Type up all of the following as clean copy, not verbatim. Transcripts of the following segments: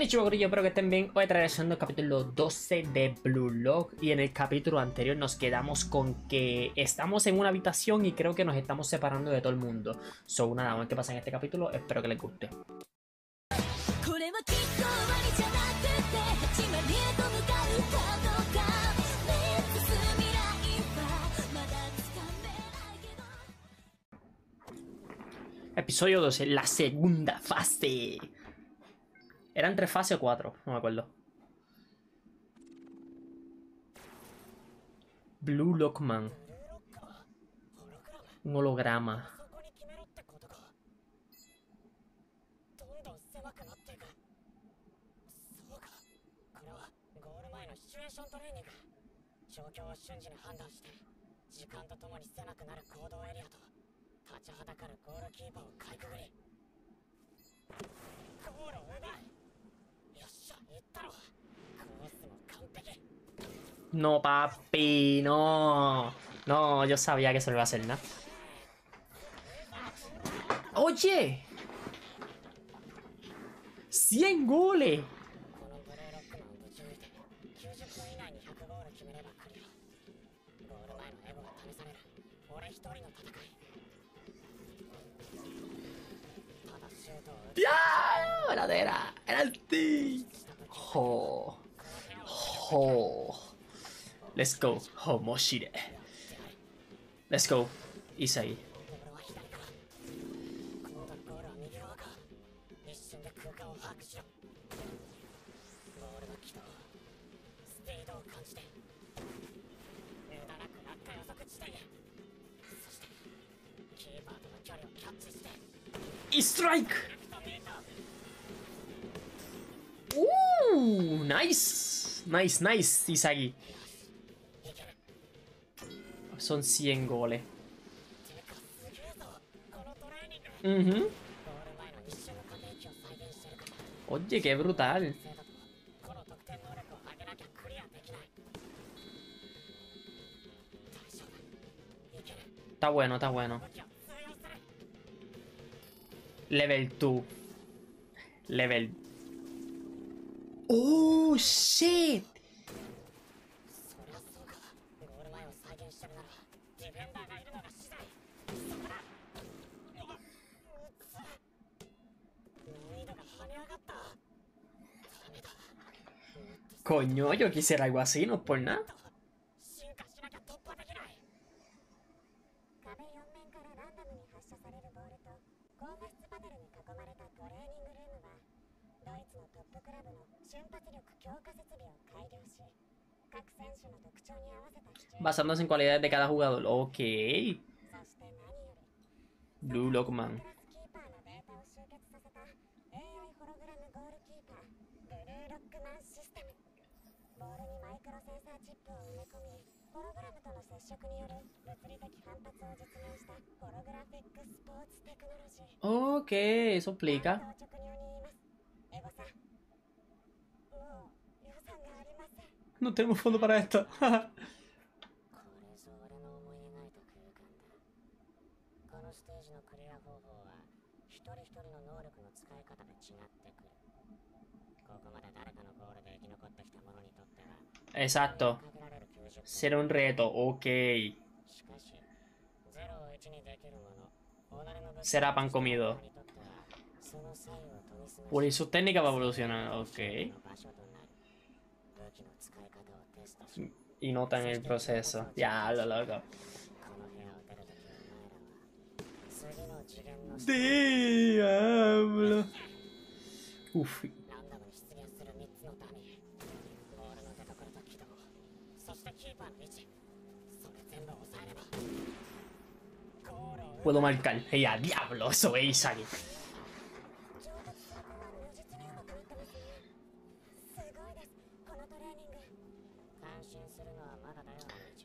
Konnichiwa Gurillo, pero que estén bien. Hoy regresando el capítulo 12 de Blue Lock. Y en el capítulo anterior nos quedamos con que estamos en una habitación y creo que nos estamos separando de todo el mundo. So, nada, vamos a ver qué pasa en este capítulo. Espero que les guste. Episodio 12, la segunda fase. ¿Eran tres fases o cuatro? No me acuerdo. Blue Lockman. Un holograma. No, papi, no. No, yo sabía que eso lo iba a hacer, ¿no? ¡Oye! ¡100 goles! ¡Ya! ¡Verdadera! ¡Era el ti! ¡Jo! ¡Jo! Let's go, Homoshire. Let's go, Isagi. Strike! Ooh, nice! Nice, nice, Isagi. Son 100 goles. Oye, qué brutal. Está bueno, está bueno. Level 2. Level... ¡Oh, shit! Coño, yo quisiera algo así, no es por nada. Basándose en cualidades de cada jugador. Ok. Blue Lockman. Ok, eso explica. No tenemos fondo para esto. Exacto. Será un reto, ok. Será pan comido. Por eso técnica va a evolucionar, ok. Y notan el proceso. Ya, lo loco. Diablo. Uf. Puedo marcar. ¡Ella, diablo! Eso es Isagi.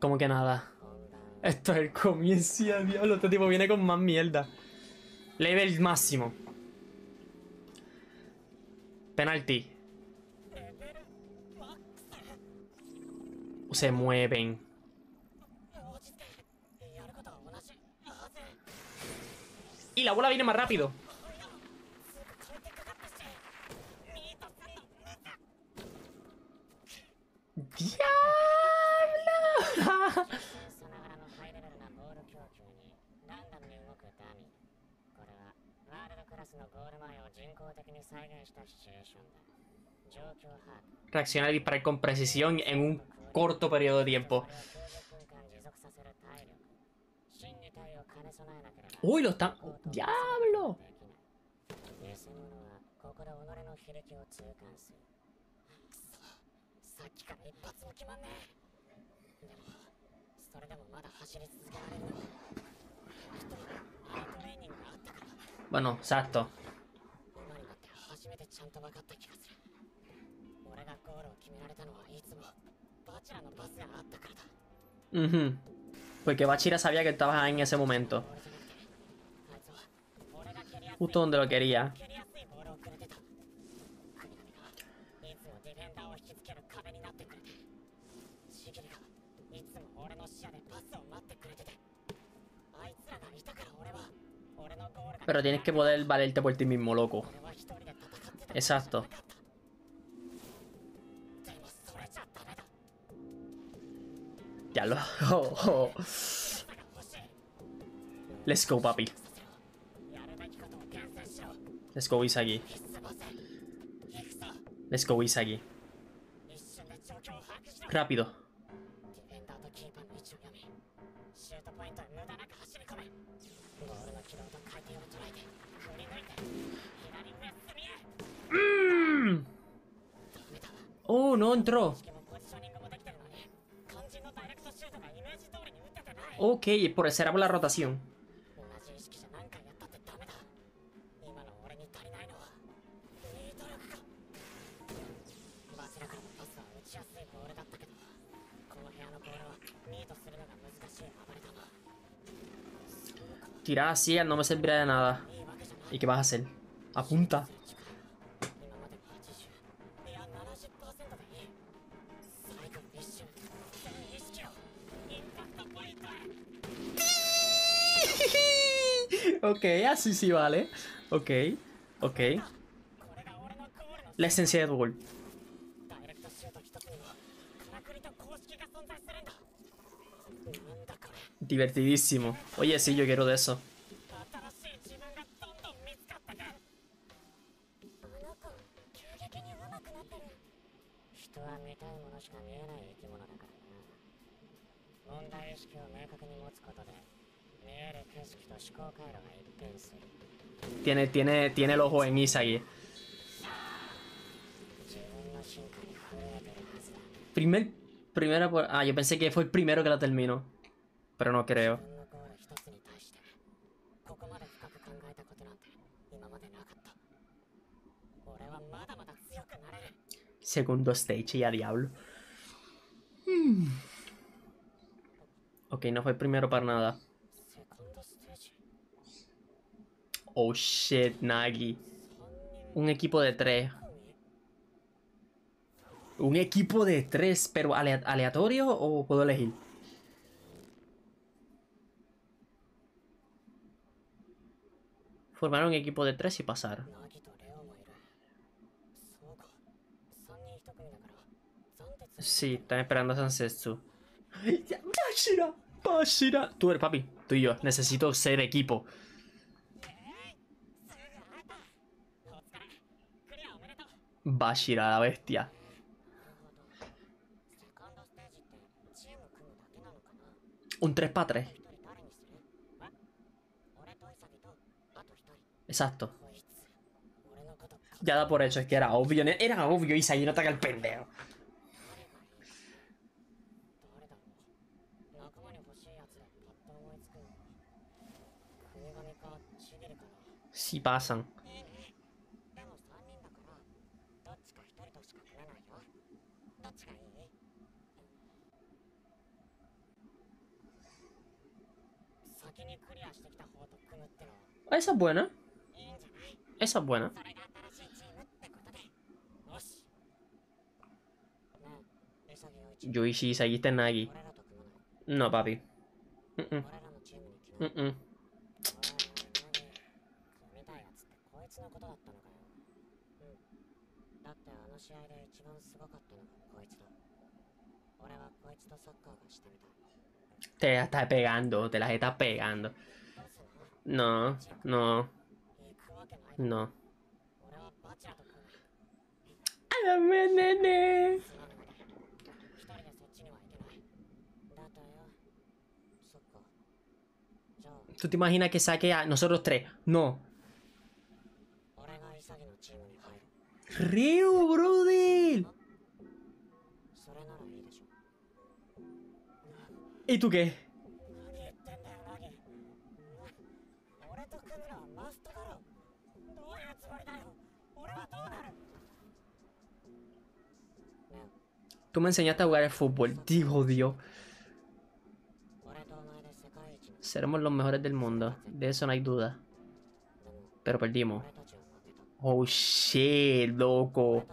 Como que nada. Esto es el comienzo, diablo. Este tipo viene con más mierda. Level máximo. Penalti. Se mueven. Y la bola viene más rápido. Diavolo! Reaccionar y disparar con precisión en un corto periodo de tiempo. Uy, lo están... ¡Diablo! Bueno, exacto. Porque Bachira sabía que estabas ahí en ese momento. Justo donde lo quería. Pero tienes que poder valerte por ti mismo, loco. Exacto. Ya lo... Oh, oh. Let's go, papi. Let's go, Isagi. Let's go, Isagi. Rápido. Oh, no entró. Ok, por será por la rotación. Tirar así no me servirá de nada. ¿Y qué vas a hacer? Apunta. Ok, así sí vale. Ok, ok. La esencia de tu gol. Divertidísimo. Oye, sí, yo quiero de eso. Tiene el ojo en Isagi. Primera por... Ah, yo pensé que fue el primero que la terminó. Pero no creo. Segundo stage, ya diablo. Ok, no fue el primero para nada. Oh shit, Nagi. Un equipo de 3. Un equipo de 3, pero aleatorio o puedo elegir. Formar un equipo de 3 y pasar. Sí, están esperando a Sansetsu. ¡Bachira! ¡Bachira! Tú eres papi, tú y yo. Necesito ser equipo. Bachira, la bestia. Un 3 para 3. Exacto. Ya da por hecho, es que era obvio. Era obvio, Isagi no ataca el pendejo. Sí pasan. Esa es buena. Esa es buena. Yoichi, Isagita, Nagi. No, papi. Te la stai pegando, te la stai pegando. No, no, no. Tú te imaginas que saque a nosotros tres. No. Reo, brother. ¿Y tú qué? Tú me enseñaste a jugar al fútbol, dijo Dios. Seremos los mejores del mundo, de eso no hay duda. Pero perdimos. Oh shit, loco.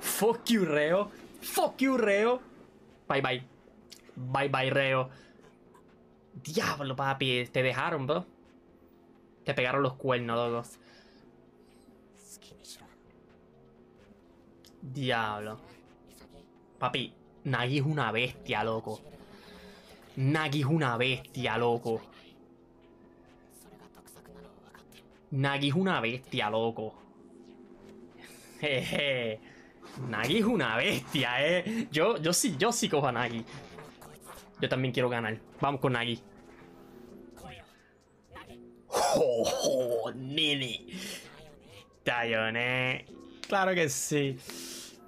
Fuck you, Reo. Fuck you, Reo. Bye bye. Bye bye, Reo. Diablo, papi. Te dejaron, bro. Te pegaron los cuernos, loco. Diablo. Papi, Nagi es una bestia, loco. Nagi es una bestia, loco. Nagi es una bestia, loco. Jeje. Nagi es una bestia, eh. Yo sí cojo a Nagi. Yo también quiero ganar. Vamos con Nagi. ¡Oh, nene! ¡Tayone! ¡Claro que sí!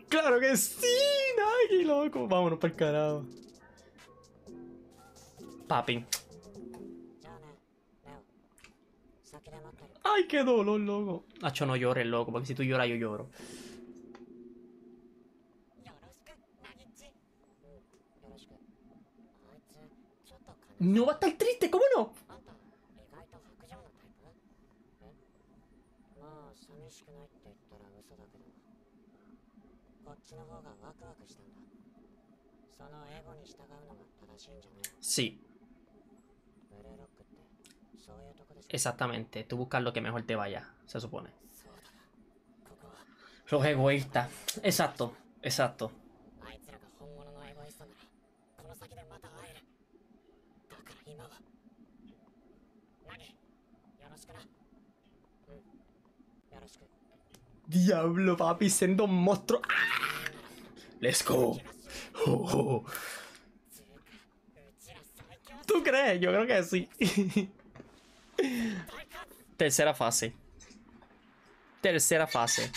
¡Claro que sí! ¡Nagi, loco! Vámonos para el carajo. Papi. ¡Ay, qué dolor, loco! Nacho, no llores, loco, porque si tú lloras, yo lloro. ¡No va a estar triste! ¿Cómo no? Sí. Exactamente. Tú buscas lo que mejor te vaya, se supone. Los egoístas. Exacto, exacto. Diablo, papi, siendo un monstruo. ¡Ah! Let's go. Oh, oh. ¿Tú crees? Yo creo que sí. Tercera fase. Tercera fase.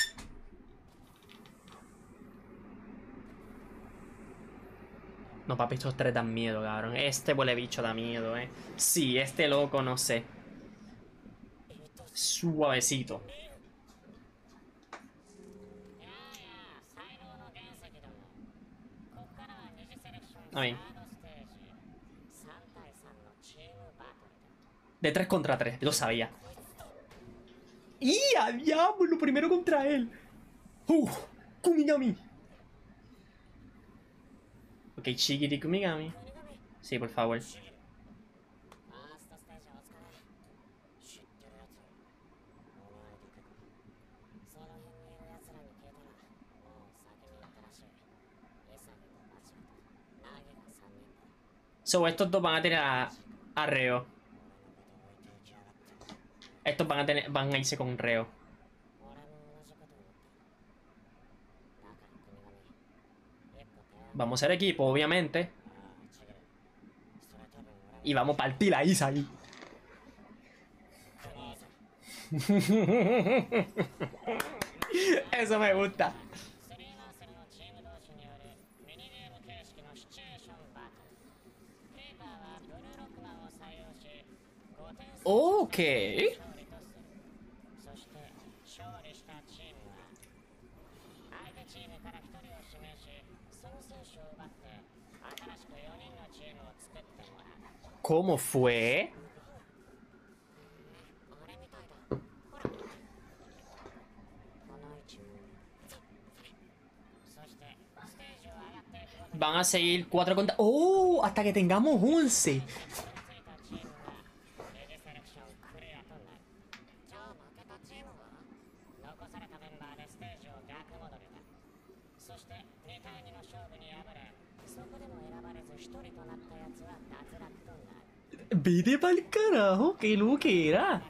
No, papi, estos tres dan miedo, cabrón. Este huele bicho da miedo, eh. Sí, este loco, no sé. Suavecito. Ay. De 3 contra 3, lo sabía. ¡Y a diablo! Primero contra él. Kunigami. Ok, Chigiri, Kunigami. Sí, por favor. So, estos dos van a tener a Reo. Estos van a irse con Reo. Vamos a ser equipo, obviamente. Y vamos a partir a Isagi. Eso me gusta. Ok. ¿Cómo fue? Van a seguir 4 contra... ¡Oh! Hasta que tengamos 11. Vete pa'l carajo, qué lo que era.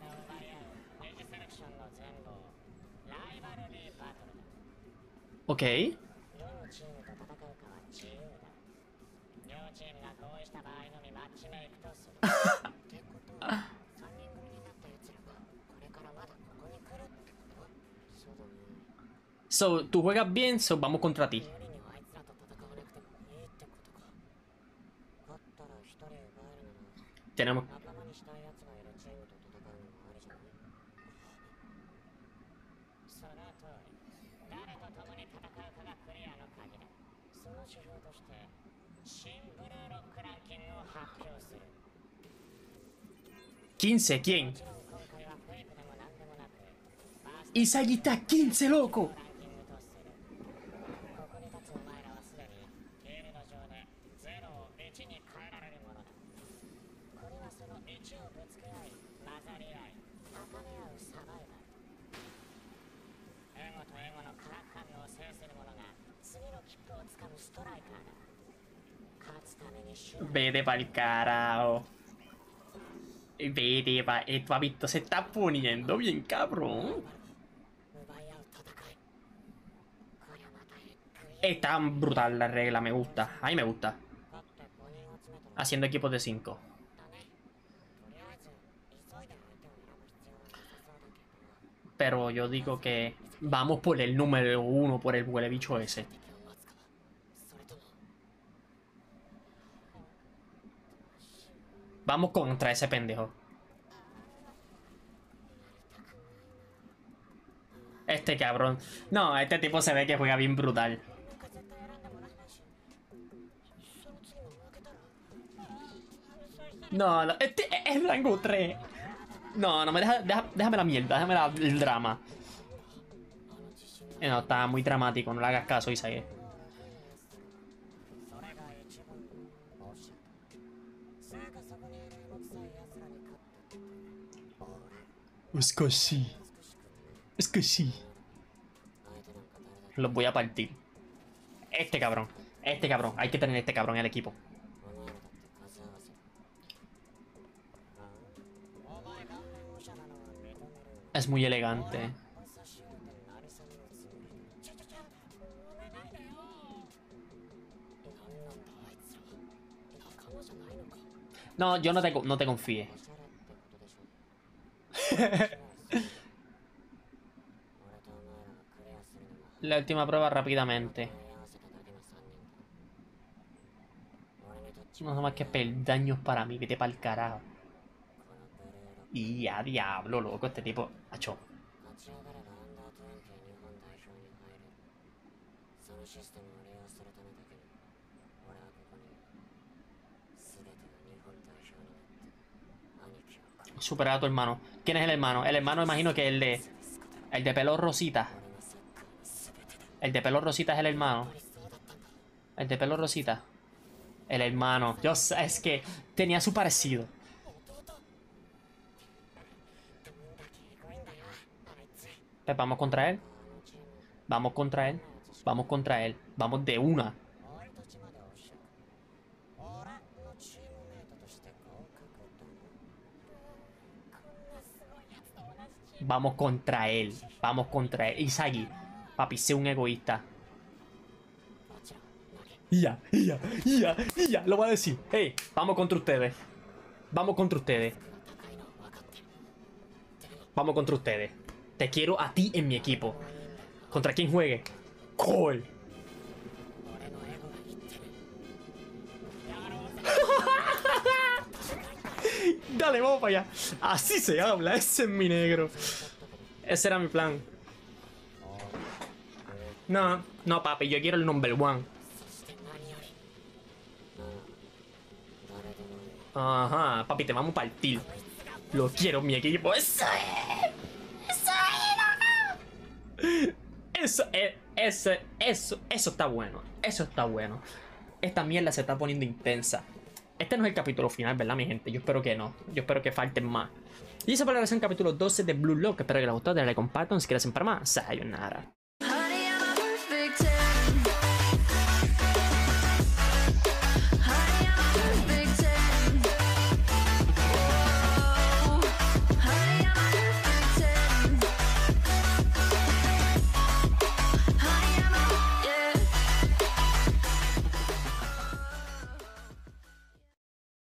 Ok. So, tú juegas bien, so vamos contra ti. Tenemos... ¿15? ¿Quién? Isagi está 15, loco. Vete pa'l carajo. Vete pa', el papito se está poniendo bien cabrón. Es tan brutal la regla, me gusta. A mí me gusta. Haciendo equipos de 5. Pero yo digo que vamos por el número 1, por el huelebicho ese. Vamos contra ese pendejo. Este cabrón. No, este tipo se ve que juega bien brutal. No, no, este es rango 3. No, no me deja, déjame la mierda, déjame el drama. No, está muy dramático, no le hagas caso, Isagi. Es que sí, los voy a partir. Este cabrón, hay que tener este cabrón en el equipo. Es muy elegante. No, yo no te confíe. La última prueba rápidamente. Nada más que peldaños para mí, vete pa'l carajo. Y a diablo, loco, este tipo. Achó. Superar a tu hermano. ¿Quién es el hermano? El hermano, imagino que el de... el de pelo rosita. El de pelo rosita es el hermano. El de pelo rosita. El hermano. Yo sé, es que tenía su parecido. Pues vamos contra él. Vamos contra él. Vamos contra él. Vamos de una. Vamos contra él. Vamos contra él. Isagi, papi, sé un egoísta. Ya. Lo va a decir. Hey, vamos contra ustedes. Vamos contra ustedes. Vamos contra ustedes. Te quiero a ti en mi equipo. ¿Contra quién juegue? ¡Gol! Dale, vamos para allá. Así se habla, ese es mi negro. Ese era mi plan. No, no, papi, yo quiero el number one. Ajá, papi, te vamos a partir. Lo quiero, mi equipo. ¡Eso es! ¡Eso es, loco! Eso está bueno. Eso está bueno. Esta mierda se está poniendo intensa. Este no es el capítulo final, ¿verdad, mi gente? Yo espero que no. Yo espero que falten más. Y esa fue la versión capítulo 12 de Blue Lock. Espero que les haya gustado. Dale like, compartan, si quieren para más. Sayonara.